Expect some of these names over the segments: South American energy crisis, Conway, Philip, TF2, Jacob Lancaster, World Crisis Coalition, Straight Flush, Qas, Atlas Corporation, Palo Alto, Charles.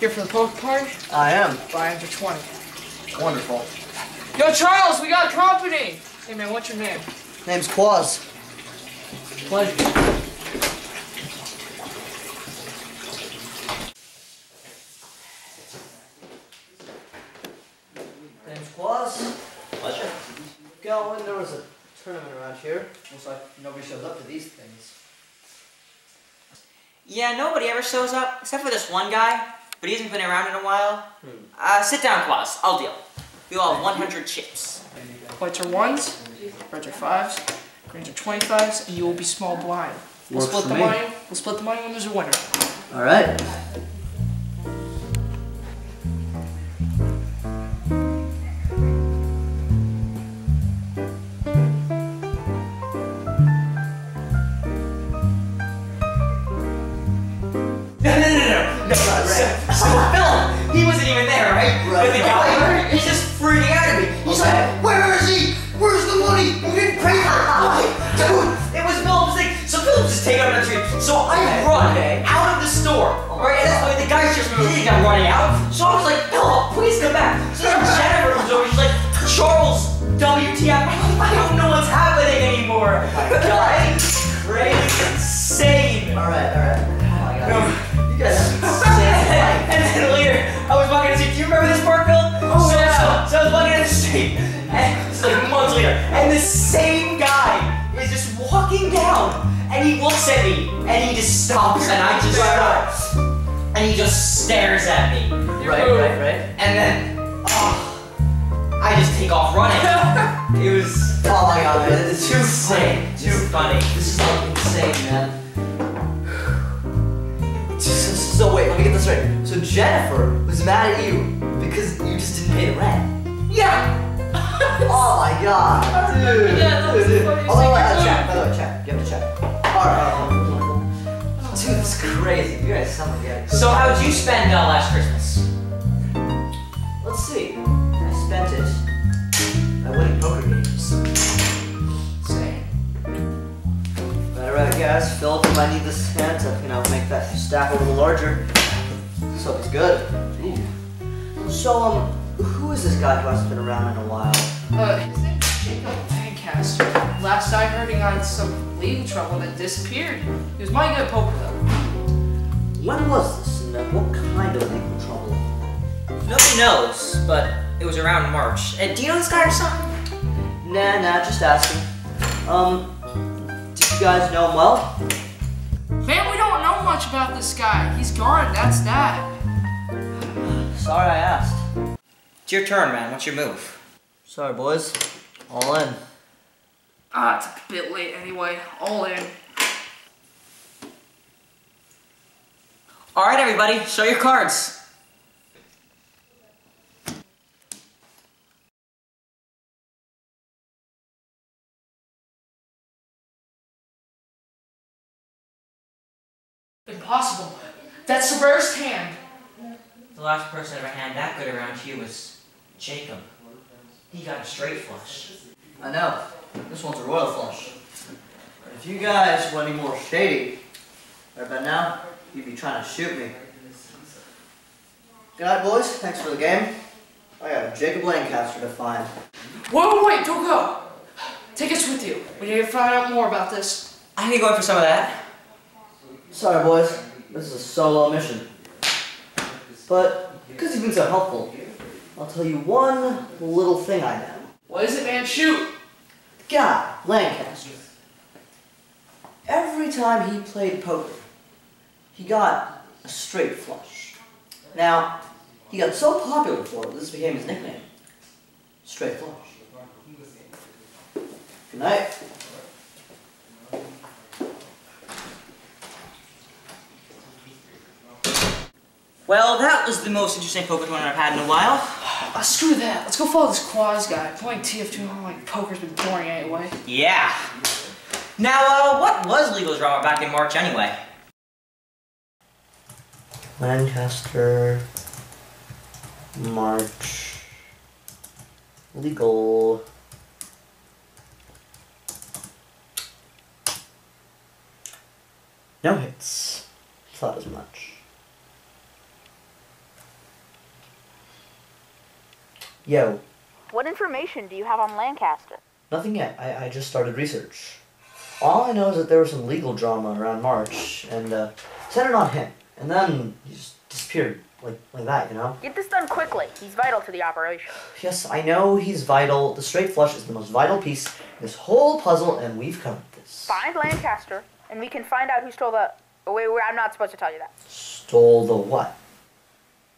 Here for the poker party? I am. Buying for 20. Wonderful. Yo, Charles, we got company! Hey, man, what's your name? Name's Qas. Pleasure. When there was a tournament around here, looks like nobody shows up to these things. Yeah, nobody ever shows up, except for this one guy, but he hasn't been around in a while. Sit down, Qas. I'll deal. We all have 100 chips. Whites are ones, reds are fives, greens are 25s, and you will be small blind. We'll split the money when there's a winner. Alright. So Philip, he wasn't even there, right? Right. But the guy, he's just freaking out at me. He's like, where is he? Where's the money? We didn't pay for it. Dude, it was Philip's thing. So Philip just takes out another tree. So I run out of the store. Right? And that's why the guy's just really got running out. So I was like, Philip, please come back. So then Jennifer comes over. She's like, Charles, WTF, I don't know what's happening anymore. The guy is crazy. Insane. Alright. Oh my God. You guys have And then later, I was walking down the street. Do you remember this part, Phil? Oh, yeah. So I was walking down the street, and it's like months later, and the same guy is just walking down, and he looks at me, and he just stops, and I just stop, and he just stares at me. Right. And then, I just take off running. It was, oh my God, man, this is too insane. Too funny. This is like insane, man. So wait, let me get this right. So Jennifer was mad at you because you just didn't pay the rent. Yeah! Oh my God, dude. Yeah, that was funny. Oh, by the way, check. You have to check. Alright. Dude, that's crazy. You guys sound like it. So how did you spend last Christmas? Let's see. I spent it by winning poker games. Same. Alright guys, Philip, if I need this hand to, make that stack a little larger. So it's good. Ooh. So, who is this guy who hasn't been around in a while? His name's Jacob Lancaster. Last I heard, he got some legal trouble and disappeared. He was mighty good at poker though. When was this and what kind of legal trouble? Nobody knows, but it was around March. Do you know this guy or something? Nah, just ask him. You guys know him well? Man, we don't know much about this guy. He's gone, that's that. Sorry I asked. It's your turn, man. What's your move? Sorry, boys. All in. It's a bit late anyway. All in. Alright, everybody. Show your cards. Impossible. That's the rarest hand. The last person ever had that good around here was Jacob. He got a straight flush. I know. This one's a royal flush. But if you guys were any more shady, right about now, you'd be trying to shoot me. Good night, boys. Thanks for the game. I have Jacob Lancaster to find. Wait, don't go. Take us with you. We need to find out more about this. I need to go in for some of that. Sorry, boys. This is a solo mission. But because you've been so helpful, I'll tell you one little thing I know. What is it, man? Shoot! The guy, Lancaster. Every time he played poker, he got a straight flush. Now, he got so popular for it, this became his nickname. Straight flush. Good night. Well, that was the most interesting poker tournament I've had in a while. Screw that. Let's go follow this Qas guy. Playing TF2 on like poker's been boring anyway. Yeah. Now, what was legal drama back in March anyway? Lancaster, March, legal. No hits. Thought as much. Yo. What information do you have on Lancaster? Nothing yet. I just started research. All I know is that there was some legal drama around March, and centered on him. And then he just disappeared, like that, you know? Get this done quickly. He's vital to the operation. Yes, I know he's vital. The straight flush is the most vital piece in this whole puzzle, and we've covered this. Find Lancaster, and we can find out who stole the... Oh, wait, I'm not supposed to tell you that. Stole the what?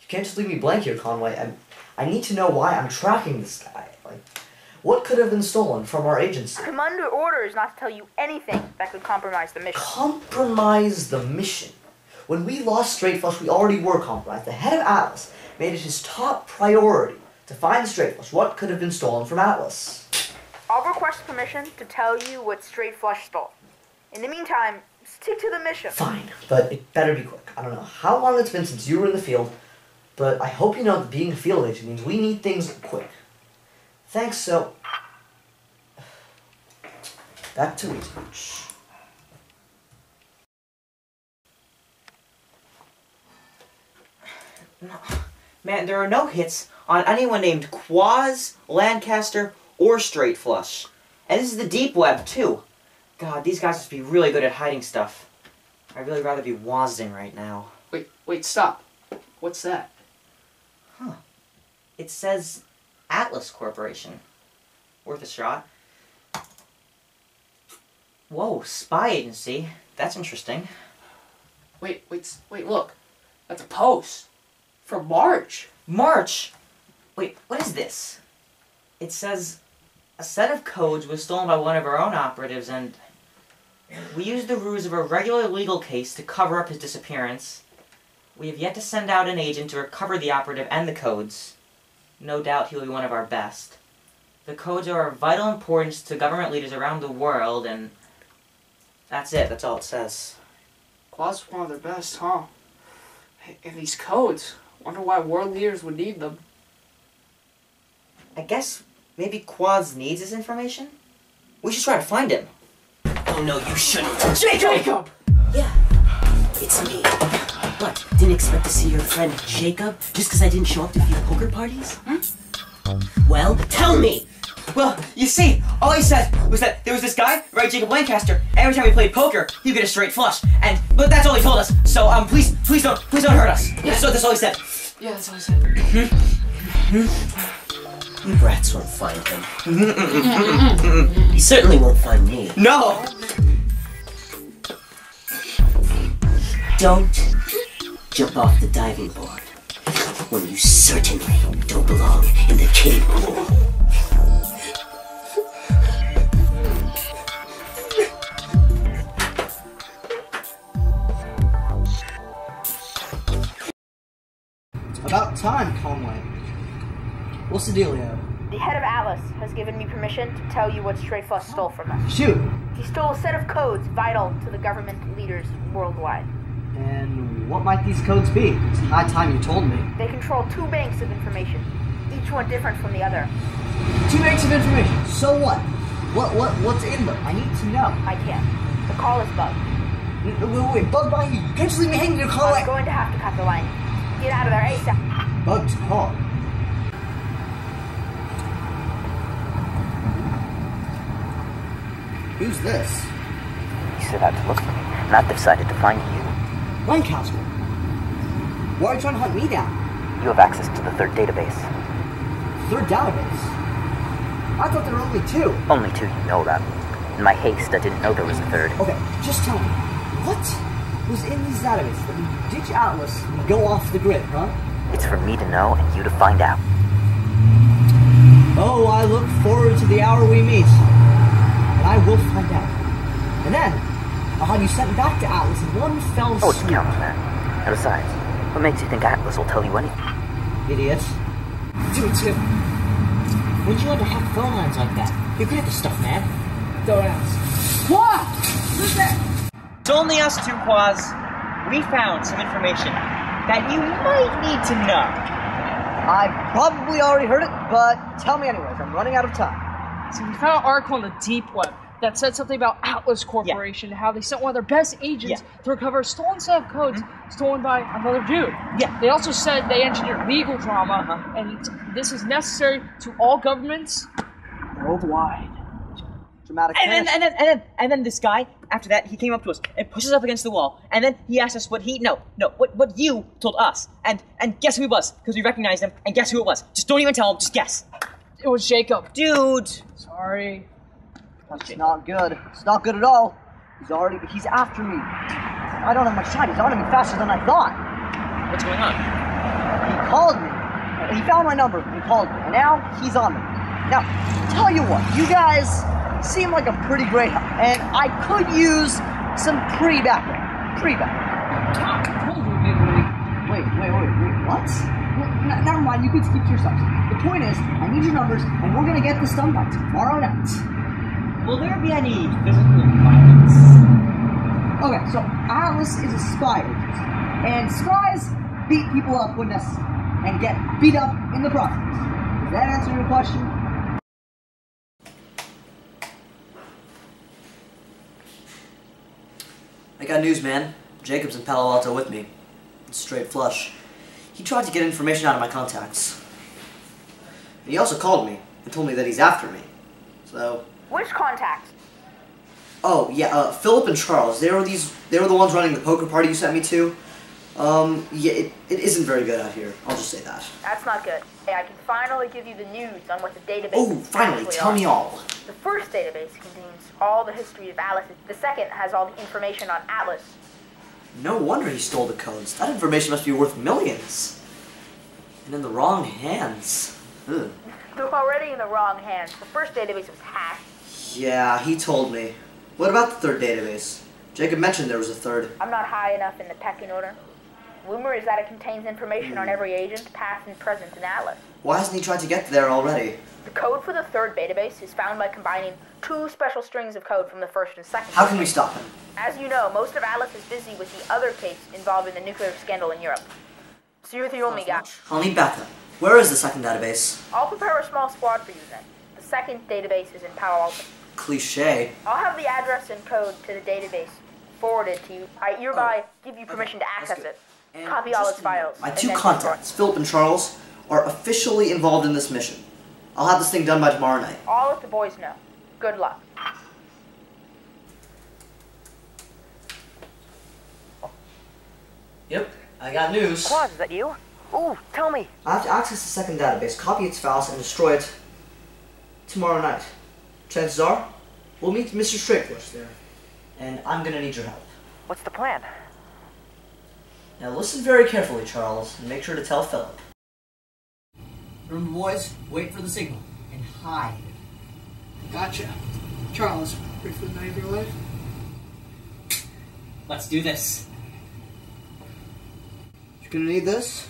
You can't just leave me blank here, Conway. I need to know why I'm tracking this guy. Like, what could have been stolen from our agency? I'm under orders not to tell you anything that could compromise the mission. Compromise the mission? When we lost Straight Flush, we already were compromised. The head of Atlas made it his top priority to find Straight Flush. What could have been stolen from Atlas? I'll request permission to tell you what Straight Flush stole. In the meantime, stick to the mission. Fine, but it better be quick. I don't know how long it's been since you were in the field, but I hope you know that being a field agent means we need things quick. Thanks, so... Back to research. No. Man, there are no hits on anyone named Qas, Lancaster, or Straight Flush. And this is the deep web, too. God, these guys must be really good at hiding stuff. I'd really rather be Wazding right now. Wait, stop. What's that? Huh. It says Atlas Corporation. Worth a shot. Whoa, spy agency. That's interesting. Wait, look. That's a post. For March? March? Wait, what is this? It says a set of codes was stolen by one of our own operatives and we used the ruse of a regular legal case to cover up his disappearance. We have yet to send out an agent to recover the operative and the codes. No doubt he will be one of our best. The codes are of vital importance to government leaders around the world and that's it, that's all it says. Qas one of their best, huh? And these codes. Wonder why world leaders would need them. I guess maybe Qas needs this information? We should try to find him. Oh no, you shouldn't. Jacob! Yeah, it's me. But didn't expect to see your friend Jacob just because I didn't show up to a few poker parties? Hmm? Well, tell me! Well, you see, all he said was that there was this guy, right, Jacob Lancaster, every time we played poker, he'd get a straight flush, and, but that's all he told us, so, please don't hurt us. Yeah. So that's all he said. Yeah, that's all he said. You brats won't find him. He certainly won't find me. No! Don't jump off the diving board when you certainly don't belong in the kiddie pool. About time, Conway. What's the deal, Leo? The head of Atlas has given me permission to tell you what Straight Flush stole from us. Shoot! He stole a set of codes vital to the government leaders worldwide. And what might these codes be? It's not time you told me. They control two banks of information, each one different from the other. Two banks of information? So what? What's in them? I need to know. I can't. The call is bugged. Wait, bugged by you? You can't just leave me hanging your call. I'm going to have to cut the line. Get out of there, ASAP. Bugs call. Who's this? He set out to look for me, and I've decided to find you. Lancaster? Why are you trying to hunt me down? You have access to the third database. Third database? I thought there were only two. Only two, you know that. In my haste, I didn't know there was a third. Okay, just tell me. What was in these databases that we ditch Atlas and go off the grid, huh? It's for me to know and you to find out. Oh, I look forward to the hour we meet. And I will find out. And then, I'll have you sent back to Atlas in one fell swoop. Oh, it counts, man. And besides, what makes you think Atlas will tell you anything? Idiot. Do it too. When'd you learn to hack phone lines like that? You're good at this stuff, man. Throw it out. What? Who's that? It's only us two, Qas. We found some information that you might need to know. I've probably already heard it, but tell me anyways. I'm running out of time. So we found an article on the deep web that said something about Atlas Corporation, how they sent one of their best agents to recover a stolen set of codes stolen by another dude. Yeah. They also said they engineered legal drama, and this is necessary to all governments worldwide. And then this guy, after that, he came up to us and pushed us up against the wall. And then he asked us what you told us. And guess who it was? Because we recognized him, and guess who it was? Just don't even tell him, just guess. It was Jacob. Dude. Sorry. That's not good. It's not good at all. He's after me. I don't have my shot. He's on me faster than I thought. What's going on? He called me. He found my number and called me. And now he's on me. Now, tell you what, you guys seem like a pretty great help, and I could use some pre-backup. Wait, what? Well, never mind, you could keep to yourselves. The point is, I need your numbers, and we're gonna get this done by tomorrow night. Will there be any physical violence? Okay, so Atlas is a spy agent, and spies beat people up when necessary, and get beat up in the process. Does that answer your question? I got news, man. Jacob's in Palo Alto with me. It's straight flush. He tried to get information out of my contacts. And he also called me and told me that he's after me. So... Which contacts? Oh, yeah, Philip and Charles. They were the ones running the poker party you sent me to. Yeah, it isn't very good out here. I'll just say that. That's not good. Hey, I can finally give you the news on what the database me all. The first database contains all the history of Atlas. The second has all the information on Atlas. No wonder he stole the codes. That information must be worth millions. And in the wrong hands. Ugh. They're already in the wrong hands. The first database was hacked. Yeah, he told me. What about the third database? Jacob mentioned there was a third. I'm not high enough in the pecking order. Rumor is that it contains information on every agent, past and present, in Atlas. Why hasn't he tried to get there already? The code for the third database is found by combining two special strings of code from the first and second. How can we stop him? As you know, most of Atlas is busy with the other case involving the nuclear scandal in Europe. So you're the only guy. I'll need backup. Where is the second database? I'll prepare a small squad for you then. The second database is in Palo Alto. Cliché. I'll have the address and code to the database forwarded to you. I hereby give you permission to access it. And copy all its files. My two contacts, Philip and Charles, are officially involved in this mission. I'll have this thing done by tomorrow night. I'll let the boys know. Good luck. Yep, I got news. Qas, is that you? Ooh, tell me. I have to access the second database, copy its files, and destroy it tomorrow night. Chances are, we'll meet Mr. Straightforce there, and I'm gonna need your help. What's the plan? Now listen very carefully, Charles, and make sure to tell Philip. Remember, boys, wait for the signal, and hide. Gotcha. Charles, ready for the night of your life? Let's do this. You're gonna need this.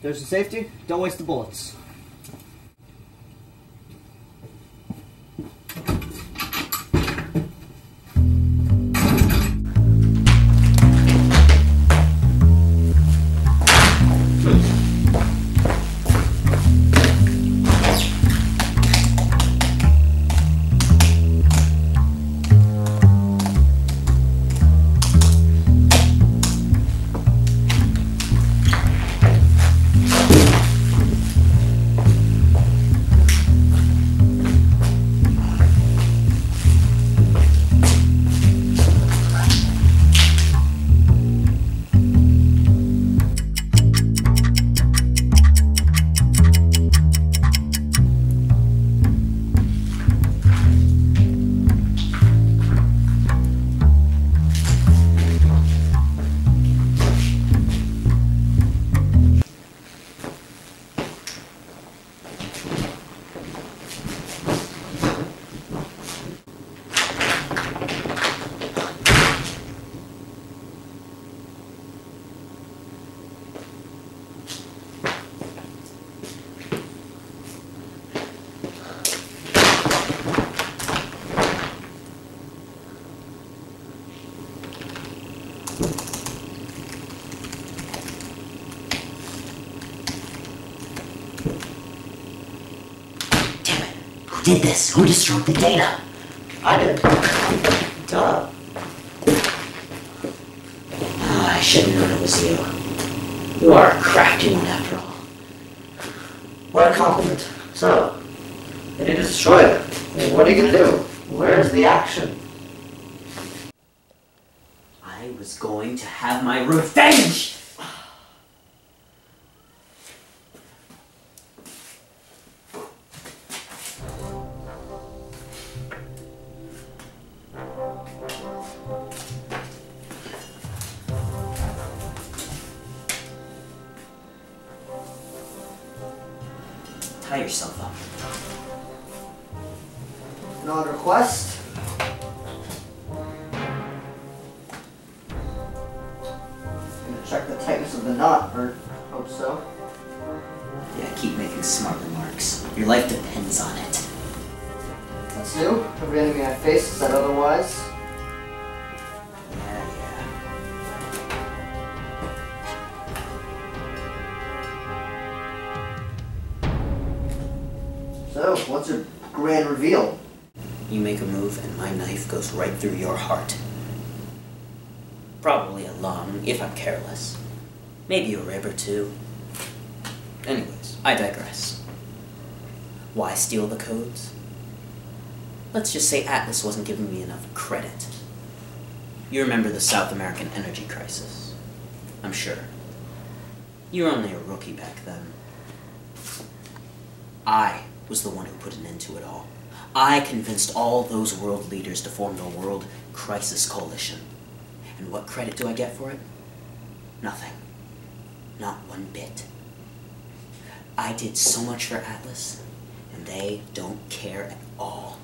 There's the safety, don't waste the bullets. Who did this? Who destroyed the data? I did. Duh. Oh, I should have known it was you. You are a crafty one after all. What a compliment. So, they need to destroy it. I mean, what are you going to do? Where's the action? I was going to have my revenge! Tie yourself up. Not a request. I'm gonna check the tightness of the knot, or hope so. Yeah, keep making smart remarks. Your life depends on it. That's new. Every enemy I face is that otherwise. So, what's your grand reveal? You make a move and my knife goes right through your heart. Probably a lung, if I'm careless. Maybe a rib or two. Anyways, I digress. Why steal the codes? Let's just say Atlas wasn't giving me enough credit. You remember the South American energy crisis? I'm sure. You were only a rookie back then. I was the one who put an end to it all. I convinced all those world leaders to form the World Crisis Coalition. And what credit do I get for it? Nothing. Not one bit. I did so much for Atlas, and they don't care at all.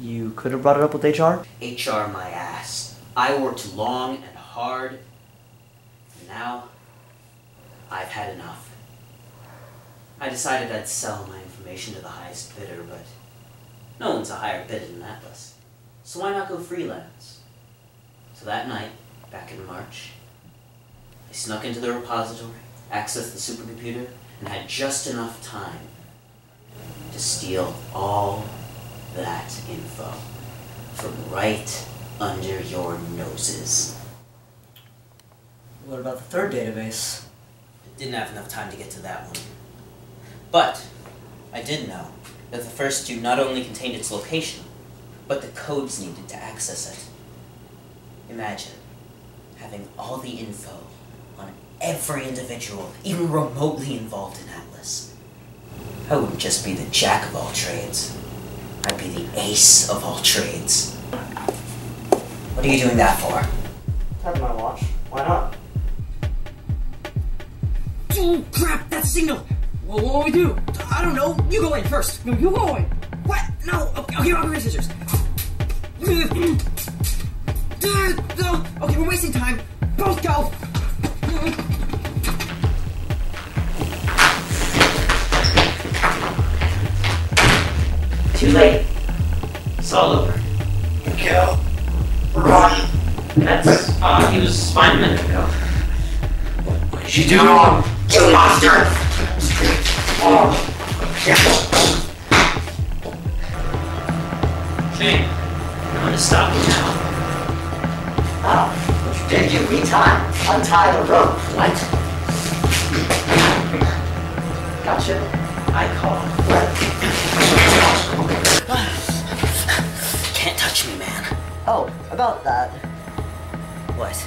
You could have brought it up with HR? HR my ass. I worked long and hard, and now I've had enough. I decided I'd sell my information to the highest bidder, but no one's a higher bidder than Atlas. So why not go freelance? So that night, back in March, I snuck into the repository, accessed the supercomputer, and had just enough time to steal all that info from right under your noses. What about the third database? I didn't have enough time to get to that one. But I did know that the first two not only contained its location, but the codes needed to access it. Imagine having all the info on every individual, even remotely involved in Atlas. I wouldn't just be the jack of all trades. I'd be the ace of all trades. What are you doing that for? Tapping my watch. Why not? Oh crap, that's a signal! Well, what will we do? I don't know. You go in first. No, you go in. What? No. Okay, I'll bring scissors. No. Okay, we're wasting time. Both go. Too late. It's all over. Go. Run. That's, he was fine a minute ago. What did you do wrong? Kill the monster! Okay, I'm going to stop you now. Oh, but you didn't give me time. Untie the rope, what? Gotcha. I call. Can't touch me, man. Oh, about that. What?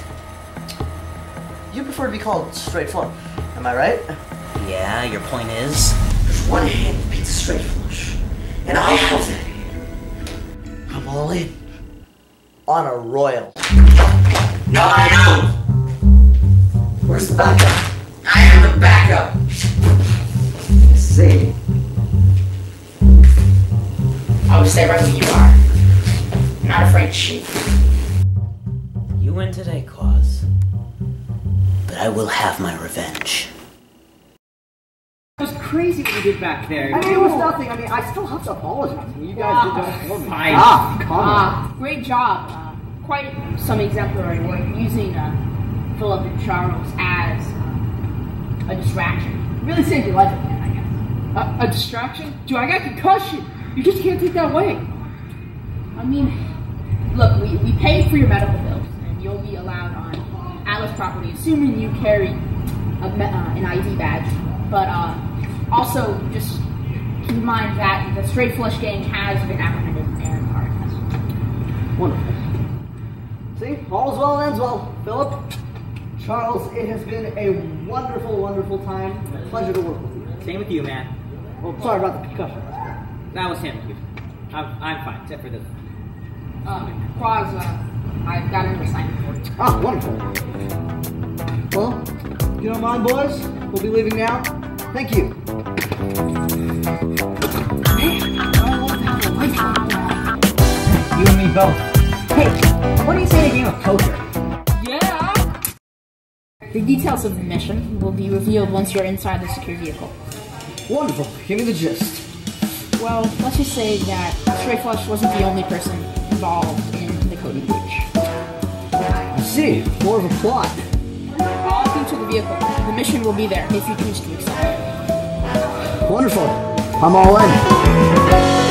You prefer to be called straight flush. Am I right? Yeah, your point is? There's one hand that beats a straight flush, and I have that hand. I'm all in. On a royal. No, I know! Where's the backup? I am the backup! Let's see. I'll stay right where you are. I'm not afraid to shoot. You win today, Qas. But I will have my revenge. It was crazy what you did back there. I mean, it was nothing. I mean, I still have to apologize. You guys did that for me. Great job. Quite some exemplary work using Philip and Charles as a distraction. Really saved your life again, I guess. A distraction? Dude, I got concussion. You just can't take that away. I mean, look, we pay for your medical bills, and you'll be allowed on Atlas property, assuming you carry an ID badge. But also, just keep in mind that the Straight Flush Gang has been apprehended and are arrested. Wonderful. See, all's well ends well, Philip. Charles, it has been a wonderful, wonderful time. A pleasure to work with you. Same with you, man. Well, sorry about the concussion. That was him. I'm fine, except for this. Qas, I've got an assignment for you. Ah, wonderful. Well, if you don't mind, boys, we'll be leaving now. Thank you. You and me both. Hey, what do you say to a game of poker? The details of the mission will be revealed once you're inside the secure vehicle. Wonderful. Give me the gist. Well, let's just say that Stray Flush wasn't the only person involved in the coding breach. I see. More of a plot. All through to the vehicle. The mission will be there if you choose to accept it. Wonderful. I'm all in.